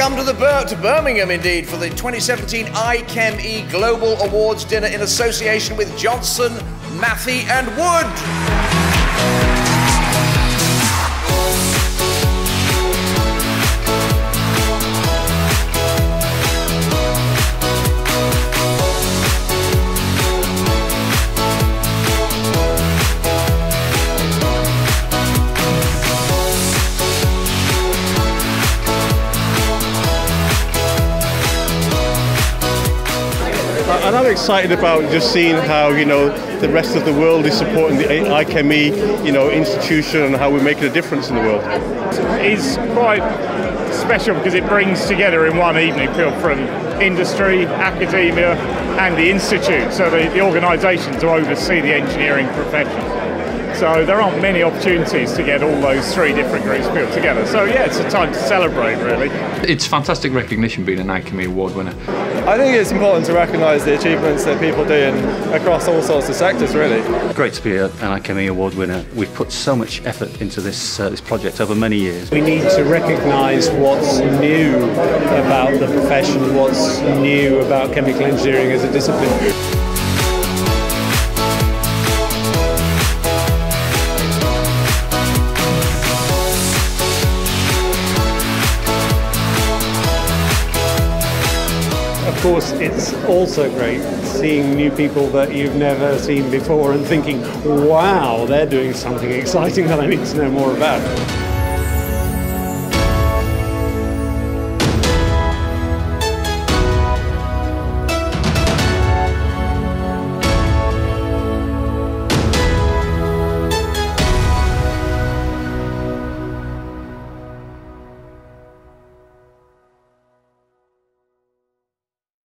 Welcome to Birmingham, indeed, for the 2017 IChemE Global Awards Dinner in association with Johnson, Matthey and Wood. And I'm excited about just seeing how, the rest of the world is supporting the IChemE, institution and how we're making a difference in the world. It's quite special because it brings together in one evening people from industry, academia and the institute, so the organisation to oversee the engineering profession. So there aren't many opportunities to get all those three different groups of people together. So yeah, it's a time to celebrate really. It's fantastic recognition being an IChemE award winner. I think it's important to recognise the achievements that people do across all sorts of sectors, really. Great to be an IChemE Award winner. We've put so much effort into this project over many years. We need to recognise what's new about the profession, what's new about chemical engineering as a discipline. Of course, it's also great seeing new people that you've never seen before and thinking, wow, they're doing something exciting that I need to know more about.